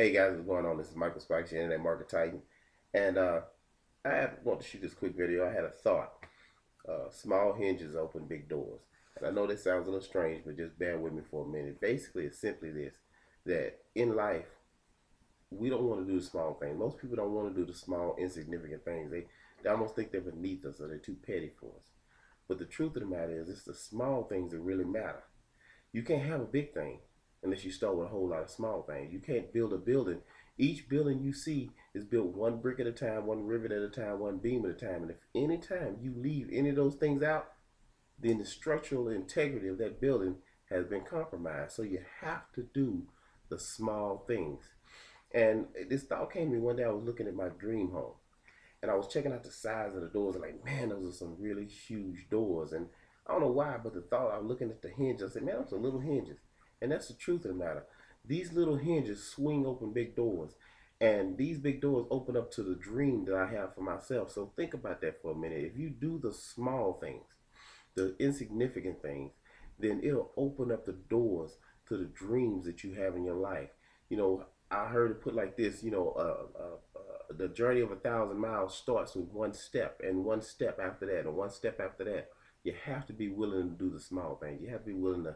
Hey guys, what's going on? This is Michael Spikes, your Internet Market Titan, and I want to shoot this quick video. I had a thought. Small hinges open big doors. And I know this sounds a little strange, but just bear with me for a minute. Basically, it's simply this, that in life, we don't want to do the small thing. Most people don't want to do the small, insignificant things. They almost think they're beneath us or they're too petty for us. But the truth of the matter is, it's the small things that really matter. You can't have a big thing unless you start with a whole lot of small things. You can't build a building. Each building you see is built one brick at a time, one rivet at a time, one beam at a time. And if any time you leave any of those things out, then the structural integrity of that building has been compromised. So you have to do the small things. And this thought came to me one day. I was looking at my dream home, and I was checking out the size of the doors. I'm like, man, those are some really huge doors. And I don't know why, but the thought, I was looking at the hinges. I said, man, those are little hinges. And that's the truth of the matter. These little hinges swing open big doors. And these big doors open up to the dream that I have for myself. So think about that for a minute. If you do the small things, the insignificant things, then it'll open up the doors to the dreams that you have in your life. You know, I heard it put like this, you know, the journey of 1,000 miles starts with one step, and one step after that, and one step after that. You have to be willing to do the small things. You have to be willing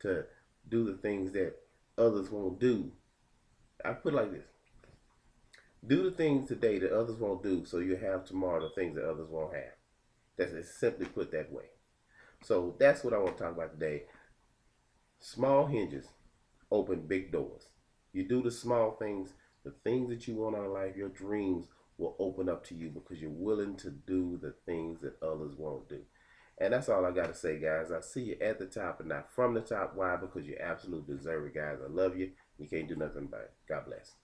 to do the things that others won't do. I put it like this. Do the things today that others won't do, so you have tomorrow the things that others won't have. That's simply put that way. So that's what I want to talk about today. Small hinges open big doors. You do the small things, the things that you want out of life, your dreams will open up to you because you're willing to do the things that others won't do. And that's all I got to say, guys. I see you at the top and not from the top. Why? Because you're absolutely deserving, guys. I love you. You can't do nothing about it. God bless.